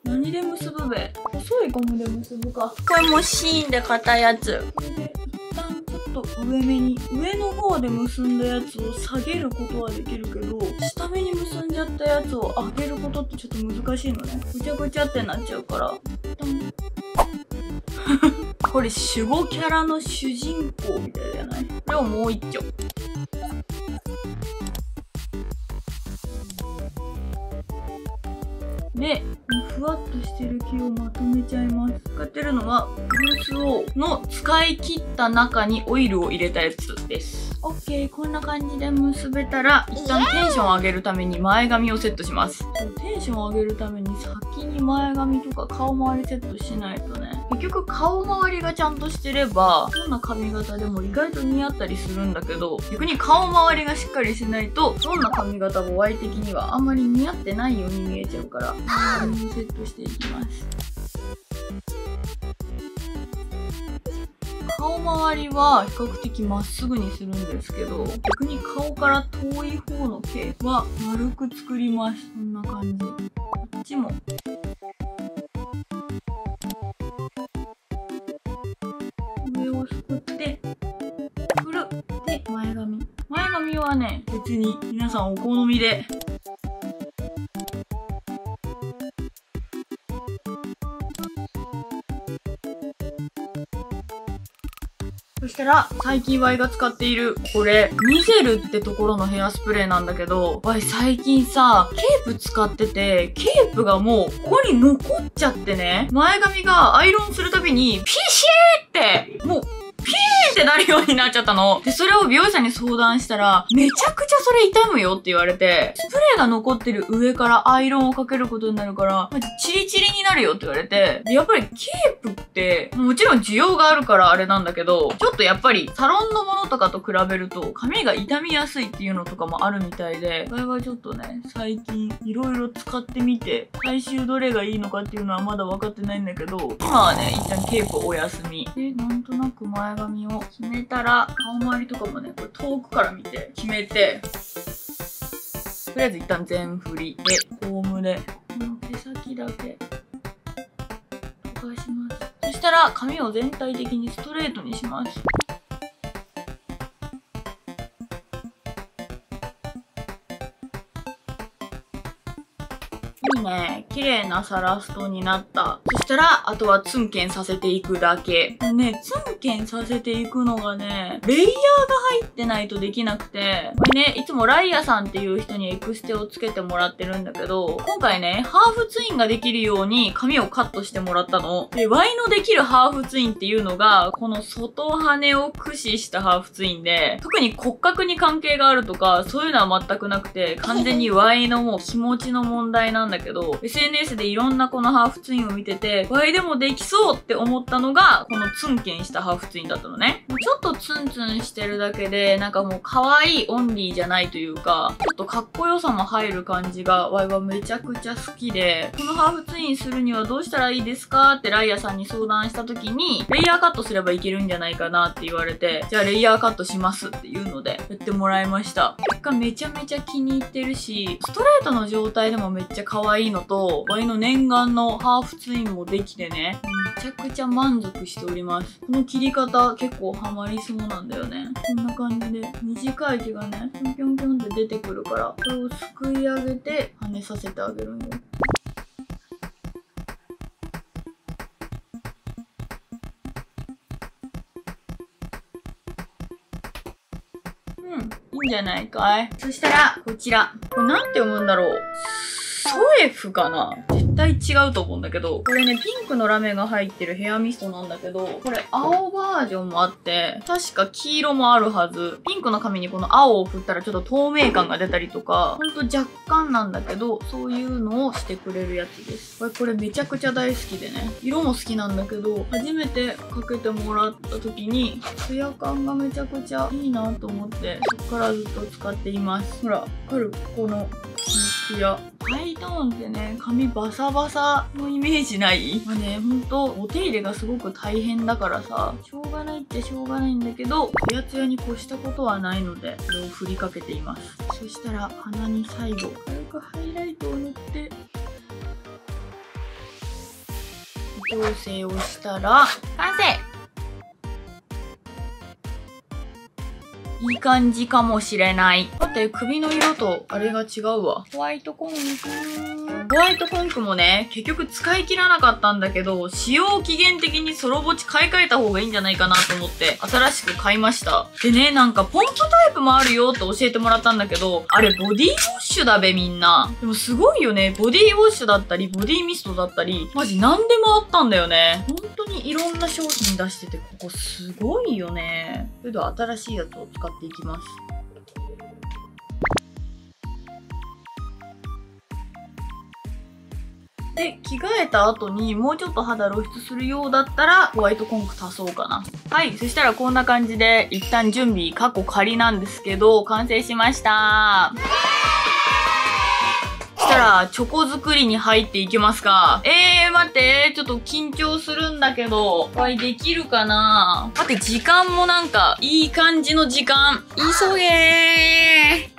何で結ぶべ？細いゴムで結ぶか。これもシーンで硬いやつ。これで一旦ちょっと上めに、上の方で結んだやつを下げることはできるけど、下めに結んじゃったやつを上げることってちょっと難しいのね。ぐちゃぐちゃってなっちゃうから。これ守護キャラの主人公みたいじゃない？これをもう一丁。で、ふわっとしてる毛をまとめちゃいます。使ってるのは、ブースをの使い切った中にオイルを入れたやつです。オッケー、こんな感じで結べたら、一旦テンションを上げるために前髪をセットします。テンションを上げるために先に前髪とか顔周りセットしないとね。結局顔周りがちゃんとしてれば、どんな髪型でも意外と似合ったりするんだけど、逆に顔周りがしっかりしないと、どんな髪型もY的にはあんまり似合ってないように見えちゃうから、セットしていきます。顔周りは比較的まっすぐにするんですけど、逆に顔から遠い方の毛は丸く作ります。こんな感じ。こっちも上をすくってくる。で、前髪はね、別に皆さんお好みで。そしたら、最近 Y が使っている、これ、ミゼルってところのヘアスプレーなんだけど、Y 最近さ、ケープ使ってて、ケープがもう、ここに残っちゃってね、前髪がアイロンするたびに、ピシーって、もう、ピーってなるようになっちゃったの。で、それを美容師さんに相談したら、めちゃくちゃそれ痛むよって言われて、スプレーが残ってる上からアイロンをかけることになるから、チリチリになるよって言われて、で、やっぱりケープって、もちろん需要があるからあれなんだけど、ちょっとやっぱりサロンのものとかと比べると、髪が傷みやすいっていうのとかもあるみたいで、これはちょっとね、最近いろいろ使ってみて、最終どれがいいのかっていうのはまだ分かってないんだけど、今はね、一旦ケープお休み。で、なんとなく前髪を決めたら、顔周りとかもね、これ遠くから見て決めて、とりあえず一旦全振りで、フォームでこの毛先だけ溶かします。そしたら髪を全体的にストレートにします。いいね。綺麗なサラストになった。そしたら、あとはツンケンさせていくだけ。ね、ツンケンさせていくのがね、レイヤーが入ってないとできなくて、これね、いつもライアさんっていう人にエクステをつけてもらってるんだけど、今回ね、ハーフツインができるように髪をカットしてもらったの。で、Y のできるハーフツインっていうのが、この外羽を駆使したハーフツインで、特に骨格に関係があるとか、そういうのは全くなくて、完全に Y のもう気持ちの問題なんだけど、けど、SNS でいろんなこのハーフツインを見てて、倍でもできそうって思ったのが、このツンケンしたハーフツインだったのね。もうちょっとツンツンしてるだけで、なんかもう可愛いオンリーじゃないというか、ちょっとかっこよさも入る感じが、ワイはめちゃくちゃ好きで、このハーフツインするにはどうしたらいいですかってライアさんに相談した時に、レイヤーカットすればいけるんじゃないかなって言われて、じゃあレイヤーカットしますっていうので、やってもらいました。結果めちゃめちゃ気に入ってるし、ストレートの状態でもめっちゃ可愛いのと、ワイの念願のハーフツインもできてね、めちゃくちゃ満足しております。この切り方結構ハマりそうなんだよね。こんな感じで、短い毛がね、ピョンピョンピョンって出てくるから、これをすくい上げて跳ねさせてあげるんよ。いいんじゃないかい。そしたら、こちら。これなんて読むんだろう。ソエフかな？絶対違うと思うんだけど、これね、ピンクのラメが入ってるヘアミストなんだけど、これ青バージョンもあって、確か黄色もあるはず。ピンクの髪にこの青を振ったらちょっと透明感が出たりとか、ほんと若干なんだけど、そういうのをしてくれるやつです。これめちゃくちゃ大好きでね、色も好きなんだけど、初めてかけてもらった時に、ツヤ感がめちゃくちゃいいなと思って、そっからずっと使っています。ほら、わかる？このツヤ。ハイトーンってね、髪バサバサのイメージない？まあね、ほんと、お手入れがすごく大変だからさ、しょうがないっちゃしょうがないんだけど、ツヤツヤに越したことはないので、これを振りかけています。そしたら、鼻に最後、軽くハイライトを塗って、微調整をしたら、完成！いい感じかもしれない。だって首の色とあれが違うわ。ホワイトコンク。ホワイトコンクもね、結局使い切らなかったんだけど、使用期限的にソロぼち買い替えた方がいいんじゃないかなと思って、新しく買いました。でね、なんかポンプタイプもあるよって教えてもらったんだけど、あれボディウォッシュだべみんな。でもすごいよね。ボディウォッシュだったり、ボディミストだったり、マジ何でもあったんだよね。本当にいろんな商品出してて、ここすごいよね。それでは新しいやつを使っていきます。で、着替えた後にもうちょっと肌露出するようだったらホワイトコンク足そうかな。はい、そしたらこんな感じで一旦準備、過去仮なんですけど、完成しました。そしたら、チョコ作りに入っていきますか。待って。ちょっと緊張するんだけど。できるかな？待って、時間もなんか、いい感じの時間。急げ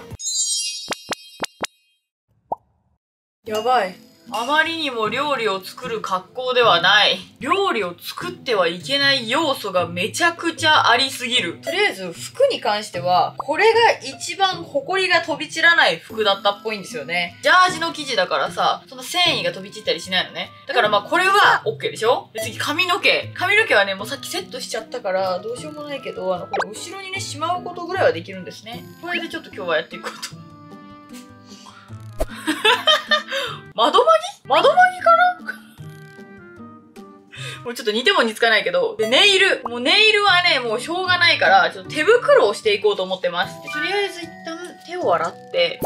ー。やばい。あまりにも料理を作る格好ではない。料理を作ってはいけない要素がめちゃくちゃありすぎる。とりあえず服に関しては、これが一番埃が飛び散らない服だったっぽいんですよね。ジャージの生地だからさ、その繊維が飛び散ったりしないのね。だからまあこれは OK でしょ？で次髪の毛。髪の毛はね、もうさっきセットしちゃったからどうしようもないけど、これ後ろにね、しまうことぐらいはできるんですね。これでちょっと今日はやっていこうと。窓まぎかなもうちょっと似ても似つかないけど。で、ネイル。もうネイルはね、もうしょうがないから、ちょっと手袋をしていこうと思ってます。とりあえず一旦手を洗って。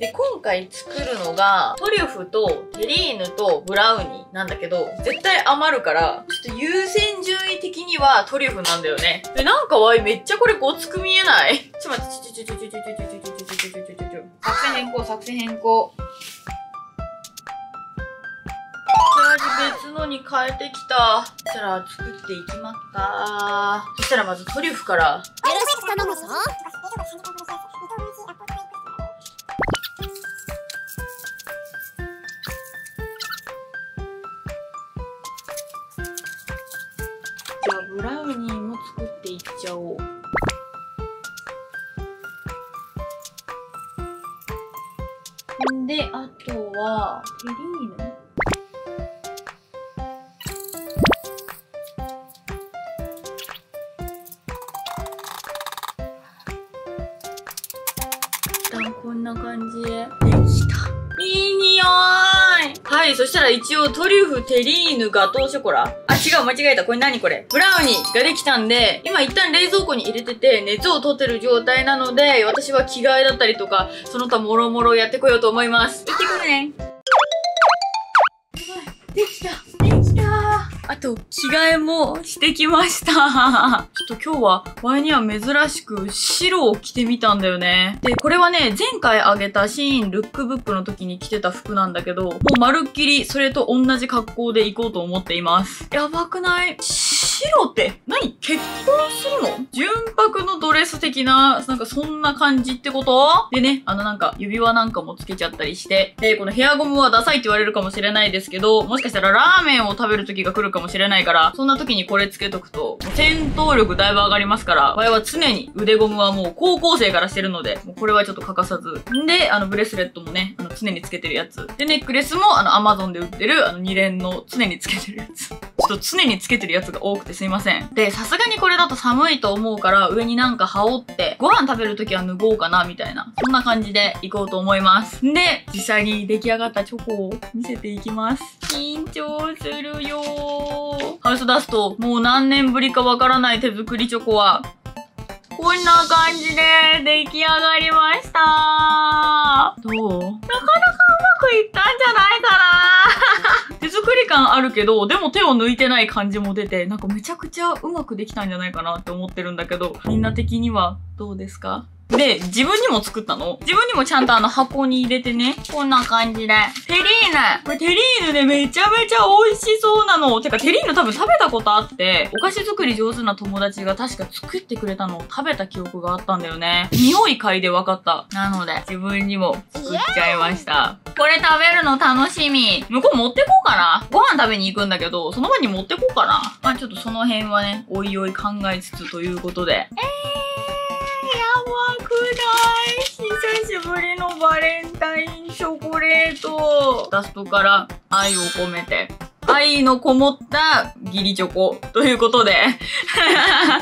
で、今回作るのが、トリュフとテリーヌとブラウニーなんだけど、絶対余るから、ちょっと優先順位的にはトリュフなんだよね。で、なんかわい、めっちゃこれごつく見えない？ちょっと待って、ちょ、作戦変更、作戦変更。別のに変えてきた。そしたら作っていきますか。そしたらまずトリュフから。よろしく頼むぞ。じゃあブラウニーも作っていっちゃおう。で、あとはテリーヌ。こんな感じでできた。いい匂い。はい、そしたら一応トリュフテリーヌガトーショコラ、あ違う、間違えた、これ何これ、ブラウニーができたんで、今一旦冷蔵庫に入れてて熱を取ってる状態なので、私は着替えだったりとかその他もろもろやってこようと思います。行ってくるね。できたあと、着替えもしてきました。ちょっと今日は、前には珍しく白を着てみたんだよね。で、これはね、前回あげたシーンルックブックの時に着てた服なんだけど、もうまるっきりそれと同じ格好で行こうと思っています。やばくない？白って何？結婚するの？純白のドレス的な、なんかそんな感じってこと？でね、なんか指輪なんかもつけちゃったりして、で、このヘアゴムはダサいって言われるかもしれないですけど、もしかしたらラーメンを食べる時が来るかもしれないから、そんな時にこれつけとくと、戦闘力だいぶ上がりますから、我々は常に腕ゴムはもう高校生からしてるので、もうこれはちょっと欠かさず。んで、ブレスレットもね、常につけてるやつ。で、ネックレスもAmazon で売ってる、2連の常につけてるやつ。ちょっと常につけてるやつが多くてすいません。で、さすがにこれだと寒いと思うから上になんか羽織って、ご飯食べるときは脱ごうかなみたいな、そんな感じで行こうと思います。で、実際に出来上がったチョコを見せていきます。緊張するよー。ハウスダスト、もう何年ぶりかわからない手作りチョコは、こんな感じで出来上がりましたー。どう？なかなかうまくいったんじゃないかなー。手作り感あるけど、でも手を抜いてない感じも出て、なんかめちゃくちゃうまくできたんじゃないかなって思ってるんだけど、みんな的にはどうですか？で、自分にも作ったの。自分にもちゃんと箱に入れてね。こんな感じで。テリーヌ。これテリーヌね、めちゃめちゃ美味しそうなの。てか、テリーヌ多分食べたことあって、お菓子作り上手な友達が確か作ってくれたのを食べた記憶があったんだよね。匂い嗅いで分かった。なので、自分にも作っちゃいました。これ食べるの楽しみ。向こう持ってこうかな。ご飯食べに行くんだけど、その前に持ってこうかな。まあちょっとその辺はね、おいおい考えつつということで。久しぶりのバレンタインチョコレート。ダストから愛を込めて。愛のこもった義理チョコということで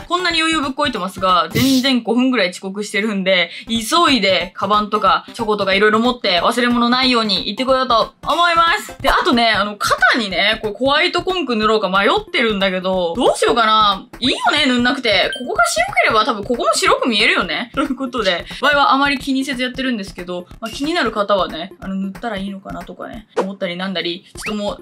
こんなに余裕ぶっこいてますが、全然5分ぐらい遅刻してるんで、急いでカバンとかチョコとかいろいろ持って忘れ物ないように行ってこようと思います。で、あとね、肩にね、これホワイトコンク塗ろうか迷ってるんだけど、どうしようかな。いいよね、塗んなくて。ここが白ければ多分ここも白く見えるよねということで、場合はあまり気にせずやってるんですけど、まあ、気になる方はね、塗ったらいいのかなとかね、思ったりなんだり、ちょっともう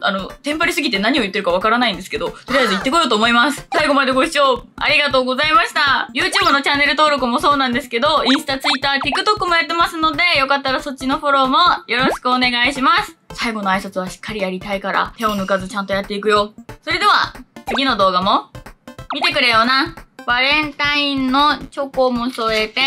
テンパりすぎて何を言ってるかわからないんですけど、とりあえず行ってこようと思います。最後までご視聴ありがとうございました。YouTube のチャンネル登録もそうなんですけど、インスタ、Twitter、TikTok もやってますので、よかったらそっちのフォローもよろしくお願いします。最後の挨拶はしっかりやりたいから、手を抜かずちゃんとやっていくよ。それでは、次の動画も見てくれよな。バレンタインのチョコも添えて。